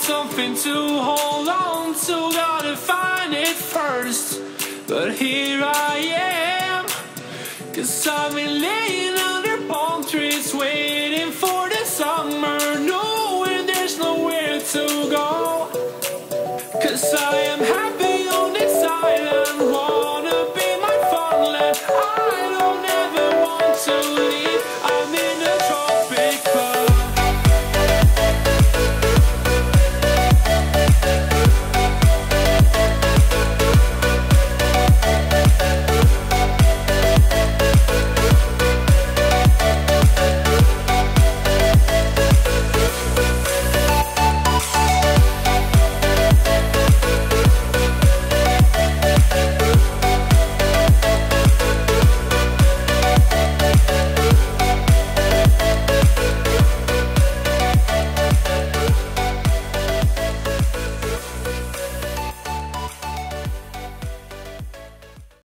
Something to hold on to, gotta find it first. But here I am, 'cause I've been laying under palm trees waiting for the summer. No.